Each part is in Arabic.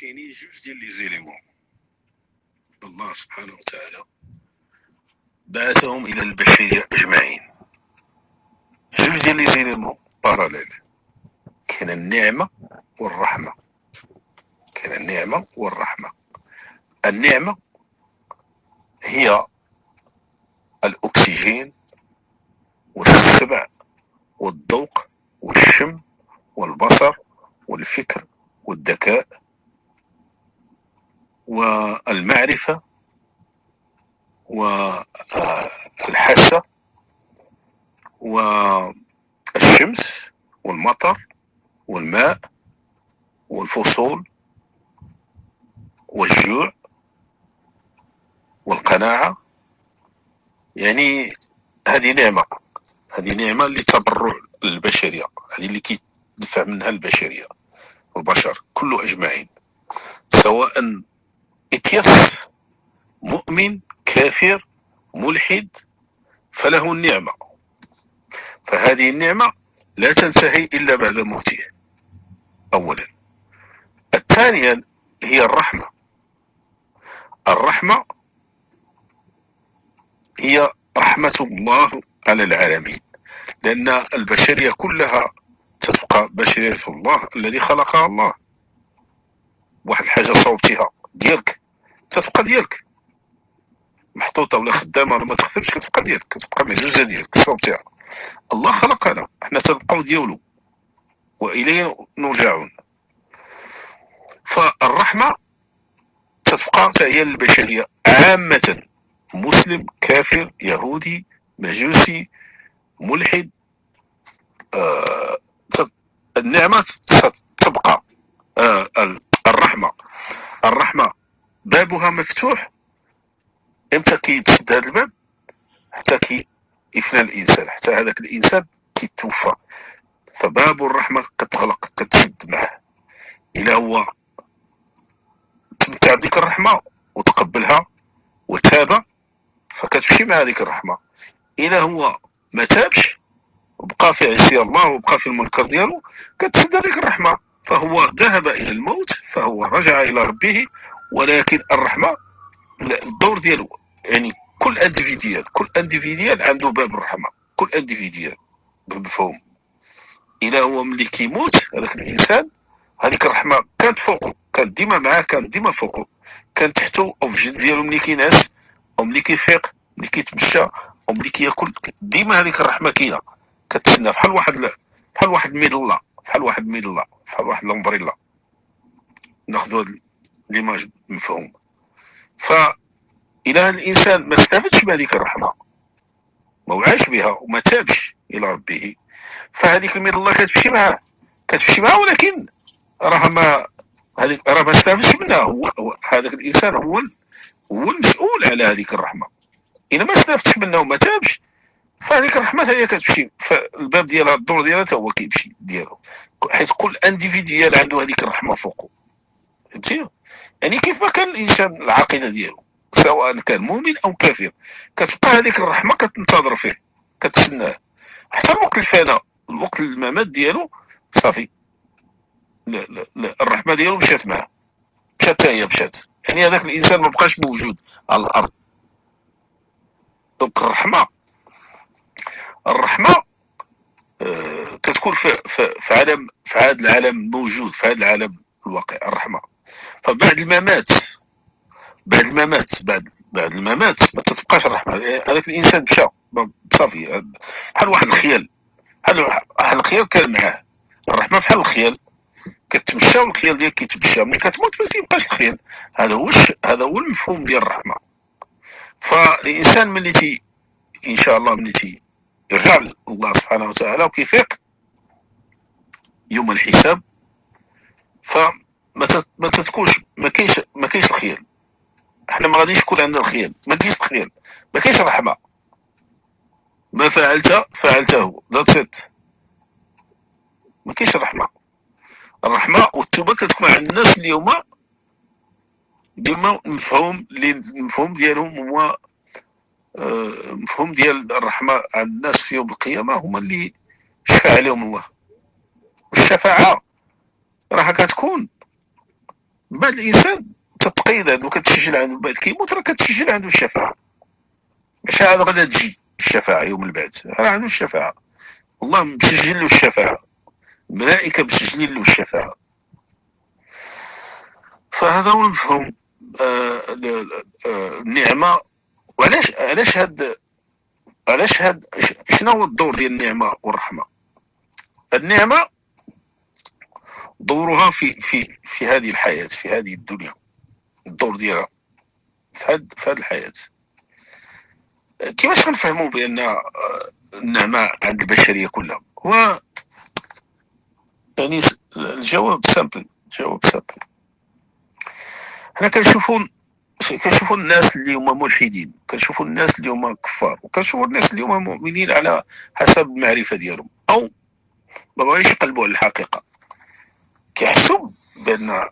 كاينين جوج ديال لي زيليمون. الله سبحانه وتعالى بعثهم الى البشريه اجمعين، جوج ديال لي زيليمون باراليل، كاين النعمه والرحمه، كاين النعمه والرحمه. النعمه هي الاكسجين والسمع والذوق والشم والبصر والفكر والذكاء والمعرفة والحاسة والشمس والمطر والماء والفصول والجوع والقناعة. يعني هذه نعمة، هذه نعمة اللي تبرع البشرية، هذه اللي كيدفع منها البشرية، البشر كله أجمعين، سواء اتيس مؤمن كافر ملحد فله النعمة. فهذه النعمة لا تنتهي إلا بعد موته أولا. الثانية هي الرحمة. الرحمة هي رحمة الله على العالمين، لأن البشرية كلها تتبقى بشرية الله الذي خلقها الله. واحد الحاجة صوبتها ديالك تتبقى ديالك، محطوطة ولا خدامة ولا ما تخدمش كتبقى ديالك، كتبقى معجزة ديالك صوبتها. الله خلقنا حنا تنبقاو ديالو وإليه نرجعون. فالرحمة تتبقى هي البشرية عامة، مسلم كافر يهودي مجوسي ملحد، النعمة ستبقى. الرحمة، الرحمة بابها مفتوح، امتى كيتسد هذا الباب؟ حتى كيفنى الانسان، حتى هذاك الانسان كيتوفى، فباب الرحمة كتغلق كتسد معه الى هو تمتع بديك الرحمة وتقبلها وتاب، فكتمشي مع هذيك الرحمة. الى هو ما تابش وبقى في عصي الله وبقى في المنكر ديالو، كتسد هذيك الرحمة، فهو ذهب الى الموت، فهو رجع الى ربه. ولكن الرحمة الدور ديالو، يعني كل انديفيديال، كل انديفيديال عنده باب الرحمة، كل انديفيديال بالمفهوم. الى هو ملي كيموت هذاك الانسان، هذيك الرحمة كانت فوقه، كانت ديما معاه، كانت ديما فوقه، كانت تحته او في الجد ديالو ملي كينعس او ملي كيفيق، ملي كيتمشى او ملي كياكل، ديما هذيك الرحمة كاينة كتسنى، بحال واحد، بحال واحد ميدلا، بحال واحد ميدلا، بحال واحد لومبريلا، ناخذوا هاد ليماج مفهوم. فإلا الانسان ما استفدش بهذيك الرحمة، ما وعاش بها وما تابش الى ربه، فهذيك الميدلا كتمشي معاه، كتمشي معاه، ولكن راه ما هذيك راه ما استفدش منها. هو هذاك الانسان هو المسؤول على هذيك الرحمة، الا ما استفدش منها وما تابش فهذيك الرحمة هي كتمشي، فالباب ديالها الدور ديالها تا هو كيمشي ديالو، حيت كل انديفيديال عنده هذيك الرحمة فوقه. فهمتي؟ يعني كيف ما كان الانسان العقيدة ديالو، سواء كان مؤمن او كافر، كتبقى هذيك الرحمة كتنتظر فيه، كتسناه حتى الوقت الفناء، الوقت الممات ديالو صافي، لا لا لا الرحمة ديالو مشات معاه، مشات هي مشات، يعني هذاك الانسان ما بقاش موجود على الارض. دونك الرحمة كتكون في عالم، في هذا العالم موجود، في هذا العالم الواقع الرحمة. فبعد الممات، بعد الممات، بعد الممات ما تتبقاش الرحمة، هذاك الانسان مشى صافي، بحال واحد الخيال، بحال الخيال كان معاه. الرحمة بحال الخيال، كتمشى والخيال ديالك كيتمشى، ملي كتموت ما تيبقاش الخيال. هذا هو المفهوم ديال الرحمة. فالانسان ملي ان شاء الله ملي يرجع الله سبحانه وتعالى وكيفيق يوم الحساب، فما تتكونش، ما كاينش الخيال، احنا ما غاديش يكون عندنا الخيال، ما كاينش الخيال، ما كاينش الرحمة، ما فعلت فعلته، ذاتس ات، ما كاينش الرحمة. الرحمة والتوبة كتكون عند الناس اليوم بما مفهوم، المفهوم ديالهم هو مفهوم ديال الرحمة عند الناس في يوم القيامة، هما اللي شفع عليهم الله. والشفاعة راها كتكون من بعد الانسان تتقيد عنده كتسجل عنده، من بعد كيموت راه كتسجل عنده الشفاعه. ماشي عاد غدا تجي الشفاعه يوم من بعد، راه عنده الشفاعه، الله مسجل له الشفاعه، الملائكه مسجلين له الشفاعه. فهذا هو المفهوم النعمه. وعلاش علاش هاد شنو هو الدور ديال النعمه والرحمه؟ النعمه دورها في هذه الحياه، في هذه الدنيا، الدور ديالها في هذه الحياه. كيفاش غنفهموا بان النعمه عند البشريه كلها؟ هو يعني الجواب سامبل، جواب سامبل. حنا كنشوفوا الناس اللي هما ملحدين، كنشوفوا الناس اللي هما كفار، وكنشوفوا الناس اللي هما مؤمنين على حسب المعرفه ديالهم، او ما بغاوش يقلبوا على الحقيقه. كيحسوا بان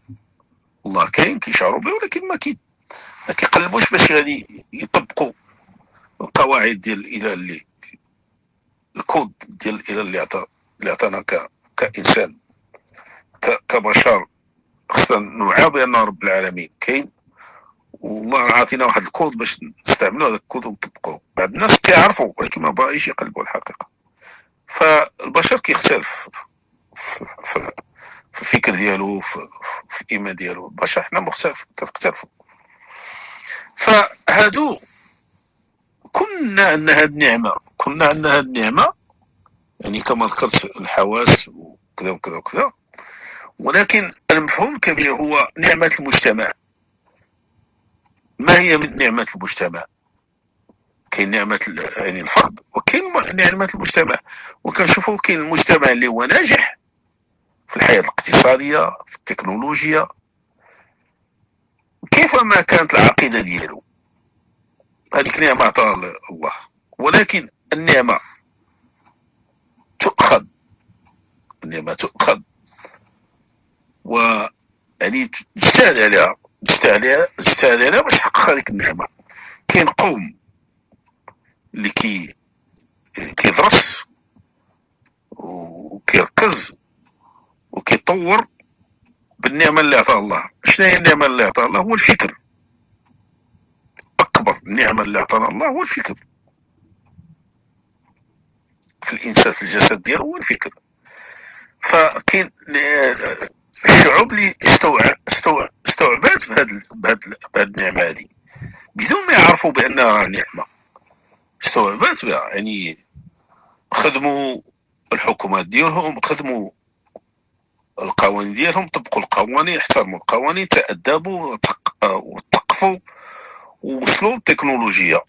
الله كاين، كيشعروا به، ولكن ما كيقلبوش باش غادي يطبقوا القواعد ديال الاله، اللي الكود ديال الاله اللي عطانا كانسان، كبشر. خصنا نوعى بان رب العالمين كاين، والله عاطينا واحد الكود باش نستعملوا هذا الكود ونطبقوه. بعض الناس كيعرفوا ولكن ما باغيش يقلبوا الحقيقه. فالبشر كيختلف في الفكر ديالو، في الايمان ديالو. البشر حنا كتختلفوا. فهادو كنا عندنا هاد النعمه، كنا عندنا هاد النعمه يعني كما ذكرت الحواس وكذا وكذا وكذا، ولكن المفهوم الكبير هو نعمه المجتمع. ما هي من نعمة المجتمع؟ كاين نعمة يعني الفرد، وكاين نعمة المجتمع. وكنشوفوا كاين المجتمع اللي هو ناجح في الحياة الاقتصادية، في التكنولوجيا، كيفما كانت العقيدة ديالو، هذيك نعمة عطاها الله. ولكن النعمة تؤخذ، النعمة تؤخذ ويعني تجتهد عليها، تستاهل باش تحقق هذيك النعمه. كاين قوم اللي كيدرس وكيركز وكيطور بالنعمه اللي عطاها الله. شنو هي النعمه اللي عطاها الله؟ هو الفكر. اكبر نعمه اللي عطانا الله هو الفكر في الانسان، في الجسد ديالو هو الفكر. فكاين الشعوب اللي استوعبات بهاد النعمه هادي بدون ما يعرفوا بانها نعمه، استوعبات بها. يعني خدموا الحكومات ديالهم، خدموا القوانين ديالهم، طبقوا القوانين، احترموا القوانين، تأدبوا وتقفوا، ووصلوا للتكنولوجيا.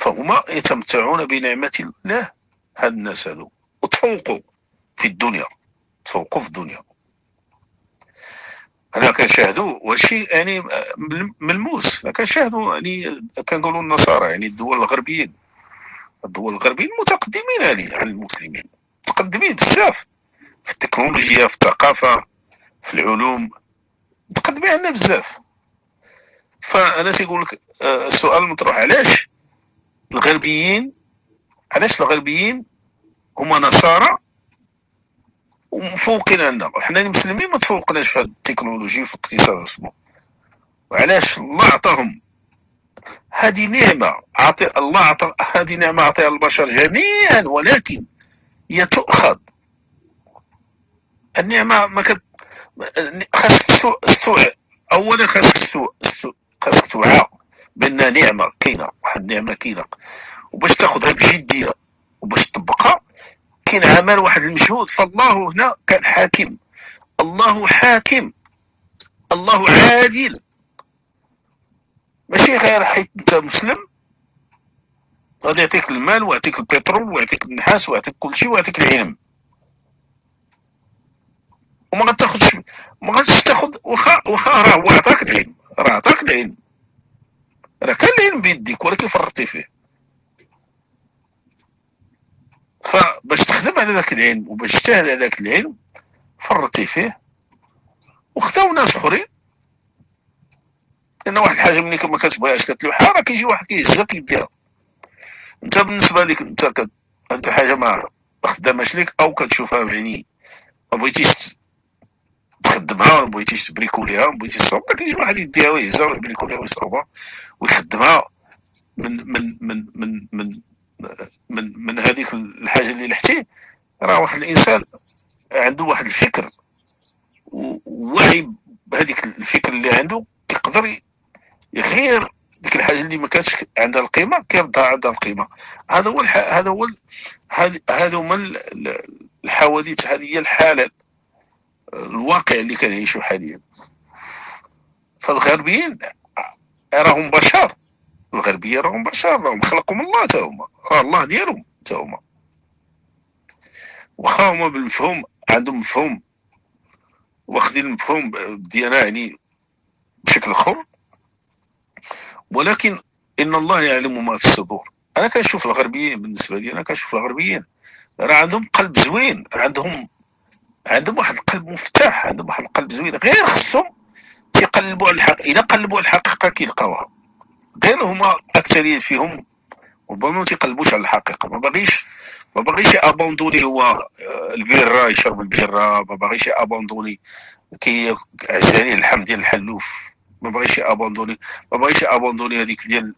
فهما يتمتعون بنعمه الله هاد الناس هادو، وتفوقوا في الدنيا، تفوقوا في الدنيا. انا كنشاهدوا وشي يعني ملموس، كنشاهدوا يعني كنقولوا النصارى، يعني الدول الغربيين متقدمين على المسلمين، متقدمين بزاف في التكنولوجيا، في الثقافه، في العلوم، متقدمين عنا بزاف. فانا تيقول لك السؤال المطروح، علاش الغربيين هما نصارى ومفوقين عنا، وحنا المسلمين ما تفوقناش في هاد التكنولوجيا وفي الاقتصاد؟ وعلاش الله عطاهم هذه نعمه؟ الله عطى هذه نعمه، عطيها البشر جميعا، ولكن هي تؤخذ. النعمه ما كت خاص السوء، اولا خاص توعى بان نعمه كاينه، واحد النعمه كاينه، وباش تاخذها بجديه وباش تطبقها كاين عمل، واحد المجهود. فالله هنا كان حاكم، الله حاكم، الله عادل. ماشي غير حيت انت مسلم غادي يعطيك المال ويعطيك البترول ويعطيك النحاس ويعطيك كل شيء ويعطيك العلم، وما غاتاخذش، ما غاتش تاخذ. واخا راه هو عطاك العلم، راه كان العلم بيديك ولكن فرطتي فيه. فباش تخدم على ذاك العلم وباش تجتهد على ذاك العلم فرطتي فيه، وخداو ناس اخرين. لان واحد الحاجه ملي ما كتبغيهاش كتلوحها، راه كيجي واحد كيهزك يديها. انت بالنسبه لك انت عندك حاجه ما خداماش ليك، او كتشوفها يعني ما بغيتيش تخدمها، ما بغيتيش تبريكوليها، ما بغيتيش تصاوب، ما كاينش واحد يديها ويهزها ولا يبريكوليها ويصاوبها ويخدمها من من من من من من, من هذيك الحاجه اللي لحتيه. راه واحد الانسان عنده واحد الفكر ووعي بهذيك الفكر اللي عنده، كيقدر يغير ديك الحاجه اللي ما كانتش عندها القيمه كيردها عندها القيمه. هذا هو هذا هما الحوادث، هذه هي الحاله الواقع اللي كنعيشو حاليا. فالغربيين راهم بشر، الغربيه راهم بشر، راهم خلقوا من الله، تا هما راه الله ديالهم، تا هما واخا هما بالمفهوم عندهم مفهوم واخدين المفهوم ديالنا يعني بشكل اخر، ولكن ان الله يعلم ما في الصدور. انا كنشوف الغربيين، بالنسبه لي انا كنشوف الغربيين راه عندهم قلب زوين، عندهم واحد القلب مفتاح، عندهم واحد القلب زوين، غير خصهم تيقلبوا على الحق. الا قلبوا على الحقيقه كيلقاوها، غير هما اكثريه فيهم ربما ما تيقلبوش على الحقيقه، ما باغيش ابوندوني هو البيره، يشرب البيره، ما باغيش ابوندوني كيعز عليه اللحم ديال الحلوف، ما بغيش ابوندوني هذيك ديال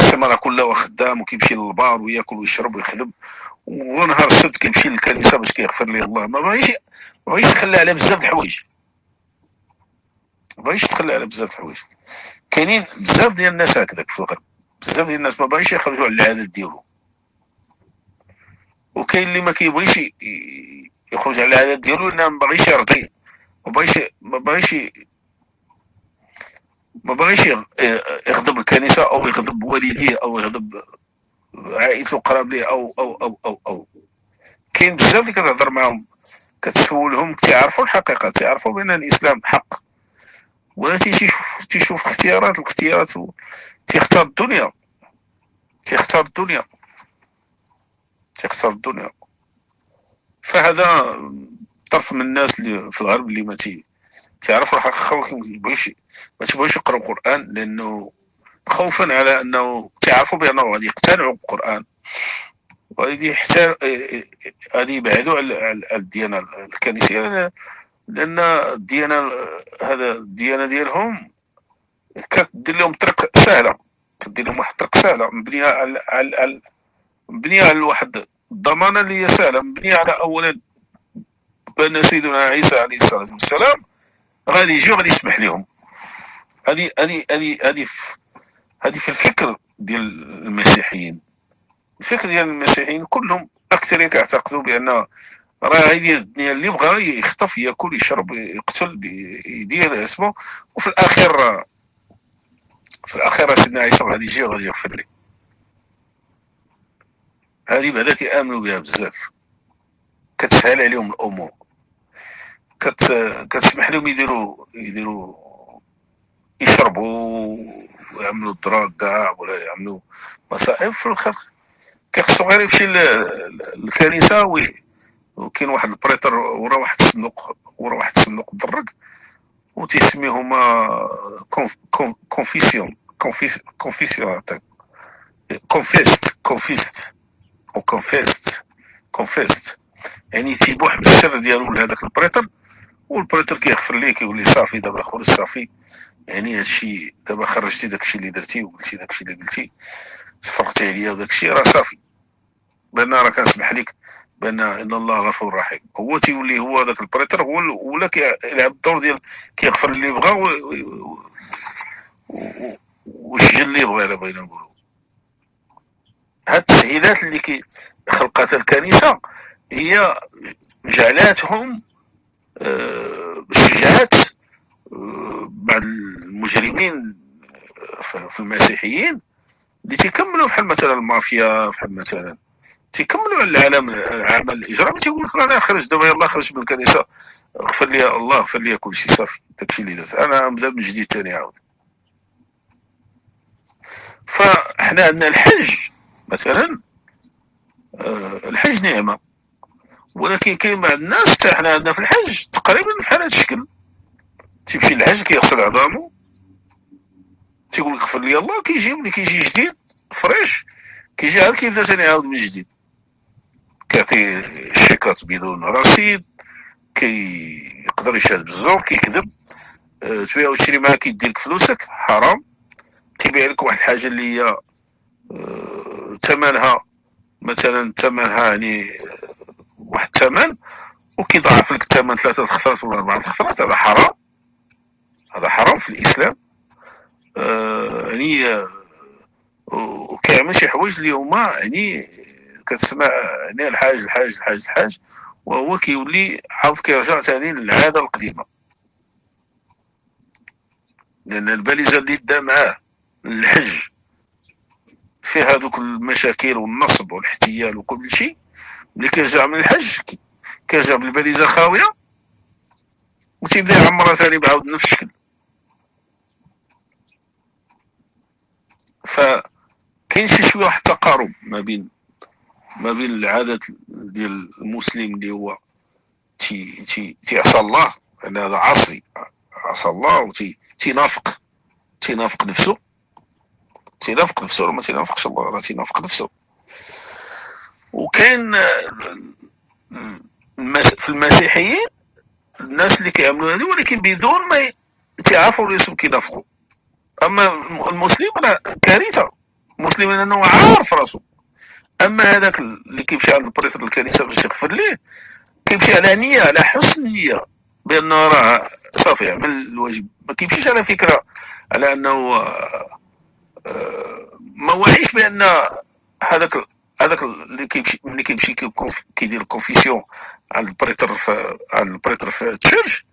السمره كلها وخدام وكيمشي للبار وياكل ويشرب ويخدم، ونهار السد كيمشي للكنيسه باش كيغفر ليه الله. ما بغيش تخلى على بزاف د الحوايج، ما بغيش تخلى على بزاف د الحوايج. كاينين بزاف ديال الناس هكذاك في الغرب، بزاف ديال الناس ما بغيش يخرجوا على العادات ديالو، وكاين اللي ما كيبغيش يخرج على العادات ديالو لأنه ما بغيش يرضي، ما بغيش يغضب الكنيسه او يغضب والديه او يغضب عائلته قراب ليه او او او او او كاين بزاف اللي كتهضر معاهم كتسولهم كتعرفوا الحقيقه، تعرفوا بان الاسلام حق، ولا تيشوف الاختيارات تيختار الدنيا. فهذا طرف من الناس اللي في الغرب اللي ما تعرفوا الحقيقه ما تيبغيوش يقراو القران، لانه خوفا على انه تعرفوا بانه غادي يقتنعوا بالقران، غادي يبعدوا على الديانه الكنيسيه، لان الديانه ديالهم كدير لهم طريق سهله، كدير لهم واحد الطريق سهله مبنيه على واحد الضمانه اللي هي سهله، مبنيه على اولا بان سيدنا عيسى عليه الصلاه والسلام غادي يجيو غادي يسمح لهم. هذه في الفكر ديال المسيحيين، كلهم اكثر كيعتقدوا بان راه هذه الدنيا، اللي بغى يخطف ياكل يشرب يقتل يدير اسمه، وفي الاخير سيدنا عيسى غادي يجي غادي يغفر ليه. هذه بعدا كيامنوا بها بزاف، كتسهل عليهم الامور، كتسمح لهم يديروا يشربوا ويعملوا الدراك كاع ولا يعملوا مصائب. في الاخر كيخصو غير يمشي للكنيسه، وكاين واحد البريتر ورا واحد الصندوق، الدرك، وتيسميهما كونفيست، يعني تيبوح بالسر ديالو لهذاك البريتر، والبريتر كيغفر ليه كيولي صافي دابا خرج صافي، يعني هادشي دابا خرجتي داكشي اللي درتي وقلتي داكشي اللي قلتي، تفرقتي عليا وداكشي راه صافي، بان راه كنسمح ليك بان الله غفور رحيم. هو تيولي هو داك البريتر هو ولا كيلعب الدور ديال كيغفر اللي بغا ويسجل اللي بغا. الا بغينا نقولو هاد التسهيلات اللي خلقتها الكنيسه هي جعلاتهم شجعات بعض المجرمين في المسيحيين اللي تيكملوا بحال مثلا المافيا، بحال مثلا تيكملوا على العمل الاجرامي، تيقول لك انا خرج دابا يلاه خرج من الكنيسه غفر لي الله، غفر لي كلشي صافي، داكشي اللي درت انا نبدا من جديد ثاني عاود. فاحنا عندنا الحج مثلا، الحج نعمه، ولكن كاين بعض الناس حتى حنا عندنا في الحج تقريبا بحال هذا الشكل، تيمشي للحج كيغسل عظامو تيقول لك غفر لي الله، كيجي ملي كيجي جديد فريش كيجي عاد كيبدا ثاني عاود من جديد، كيعطي شيكات بدون رصيد، كيقدر يشهد بالزور، كيكذب، تبيع وتشري معاه كيدي لك فلوسك حرام، كيبيع لك واحد الحاجه اللي هي ثمنها مثلا ثمنها يعني واحد الثمن وكيضاعف لك الثمن 3 الخطرات ولا 4 الخطرات. هذا حرام، هذا حرام في الاسلام. يعني وكيعمل شي حوايج اليوم يعني كتسمع يعني الحاج وهو كيولي عاود كيرجع ثاني للعاده القديمه، لان الباليزه اللي دا معاه الحج فيها هذوك المشاكل والنصب والاحتيال وكل شيء. ملي كيرجع من الحج كيرجع بالباليزه خاويه وتيبدا يعمرها ثاني بعاود نفس الشكل. فكاين شويه واحد التقارب ما بين العادات ديال المسلم اللي هو تيعصى الله، لان هذا عصى الله وتينافق نفسه، ما تينافقش الله، راه تينافق نفسه. وكاين في المسيحيين الناس اللي كيعملوا هذه ولكن بدون ما تعرفوا راسهم كينافقوا. اما المسلم راه كارثه، المسلم لانه عارف راسو. اما هذاك اللي كيمشي عند البريط الكنيسه باش يغفر ليه كيمشي على نيه، على حسن نيه بانه راه صافي عمل الواجب، ما كيمشيش على فكره على انه ما واعيش بان هذاك اللي كيمشي ملي كيمشي كيدير كونفيسيون عند البريطر في التشيرش،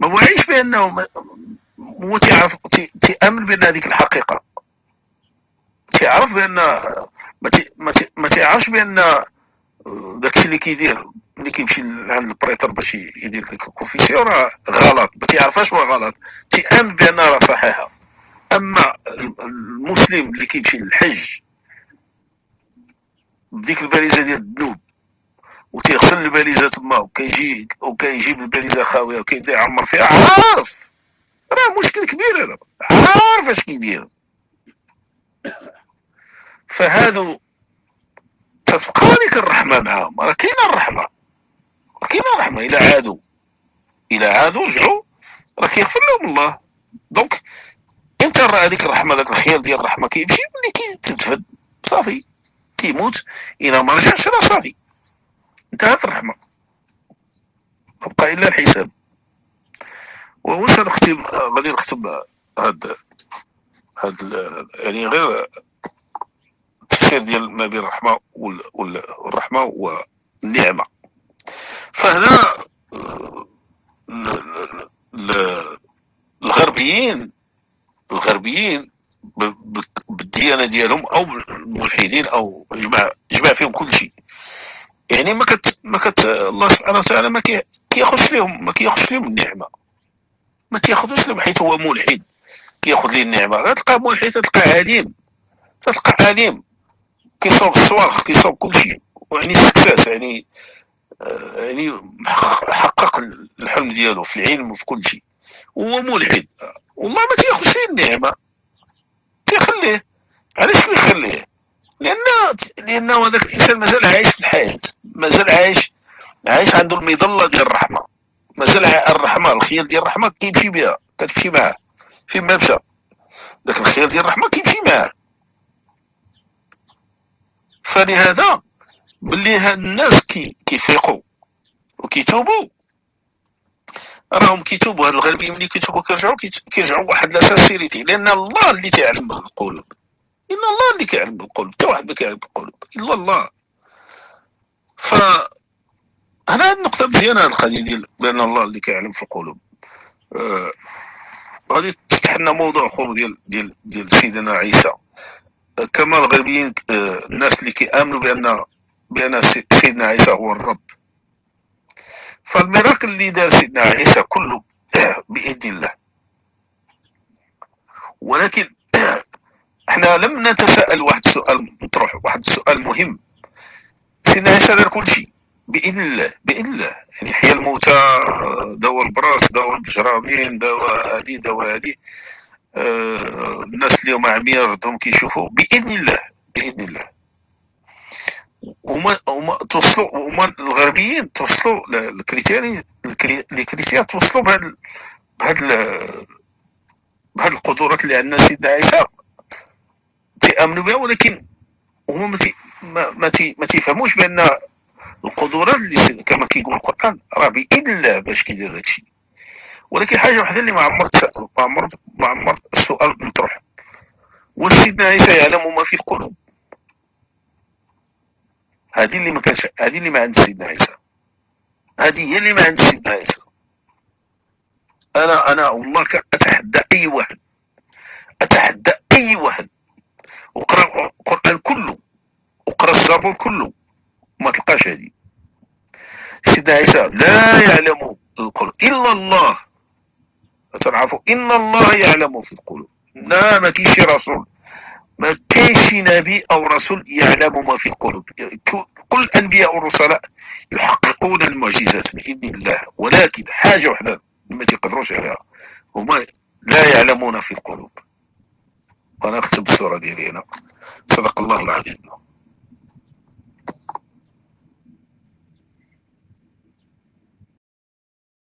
ما واعيش بانه هو تيعرف تيامن بان هذيك الحقيقه، تيعرف بان ما تيعرفش بان داكشي اللي كيدير ملي كيمشي عند البريطر باش يدير ديك الكونفيسيون راه غلط، ما تيعرفهاش هو غلط، تيامن بانها راه صحيحه. اما المسلم اللي كيمشي للحج بديك الباليزه ديال الذنوب وتيغسل الباليزه تما وكيجيب الباليزه خاويه وكيبدا يعمر فيها، عارف راه مشكل كبير، هذا عارف اش كيدير. فهادو تتبقى لك الرحمه معاهم، راه كاينه الرحمه، الى عادوا رجعوا راه كيغفر لهم الله. دونك امتى راه هذيك الرحمه، ذاك الخيال ديال الرحمه كيمشي ملي كيتدفن صافي كيموت، الى ما رجعش راه صافي انتهت الرحمه، تبقى الا الحساب. وهو سنختم، غادي نختم هاد يعني غير التفسير ديال ما بين الرحمه والرحمه والنعمه. فهنا الغربيين بالديانه ديالهم او الملحدين او جمع فيهم كل شيء، يعني ما كت الله سبحانه وتعالى ما كياخذش لهم النعمه، ما تياخذوش لهم حيت هو ملحد كياخذ ليه النعمه. غتلقى ملحد تلقى عالم كيصوب الصوارخ كيصوب كل شيء، يعني السكساس يعني حقق الحلم ديالو في العلم وفي كل شيء، هو ملحد والله ما تياخذش ليه النعمه، تيخليه. علاش كيخليه؟ لانه هذاك الانسان مازال عايش في الحياه، مازال عايش عنده المظله ديال الرحمه، مازال الرحمه الخيال ديال الرحمه كيمشي بها، كتمشي معاه فين ما مشى، ذاك الخيال ديال الرحمه كيمشي معاه. فلهذا ملي هاد الناس كيفيقوا وكيتوبوا، راهم كيتوبوا، هاد الغربيين ملي كيتوبوا كيرجعوا واحد لا سانسيريتي، لان الله اللي تيعلم بالقلوب، إن الله اللي كيعلم بالقلوب، حتى واحد ما كيعلم بالقلوب إلا الله. فهنا هاد النقطة مزيانة، هاد القضية ديال بأن الله اللي كيعلم في القلوب. غادي تفتح لنا موضوع آخر ديال سيدنا عيسى. كما الغربيين الناس اللي كيآمنوا بأن سيدنا عيسى هو الرب. فالميراكل اللي دار سيدنا عيسى كله بإذن الله. ولكن احنا لم نتساءل واحد السؤال مطروح، واحد السؤال مهم. سيدنا عيسى دار كلشي باذن الله، يعني حيا الموتى، دوا البراس، دوا الجرامين، دوا هادي الناس اليوم عمياء ردهم كيشوفوا باذن الله. هما توصلوا، هما الغربيين توصلوا لكريتيريا، توصلوا بهاد القدرات اللي عندنا سيدنا عيسى تيامنوا بها، ولكن هما ما تيفهموش بان القدرات اللي كما كيقول القران راه باذن الله باش كيدير داكشي. ولكن حاجه واحده اللي ما عمر السؤال مطروح، واش سيدنا عيسى يعلم ما في القلوب؟ هذه اللي ما عند سيدنا عيسى، هذه هي اللي ما عند سيدنا عيسى. انا والله اتحدى اي واحد، اتحدى اي واحد وقرا القران كله وقرا الزبور كله ما تلقاش هذه. سيدنا عيسى لا يعلم القلوب الا الله، تنعرفوا ان الله يعلم في القلوب. لا، ما كاينش شي رسول، ما كاينش شي نبي او رسول يعلم ما في القلوب. كل الانبياء والرسلاء يحققون المعجزات باذن الله، ولكن حاجه وحده ما تيقدروش عليها، هما لا يعلمون في القلوب. وانا اختم الصوره ديالي هنا، صدق الله العظيم.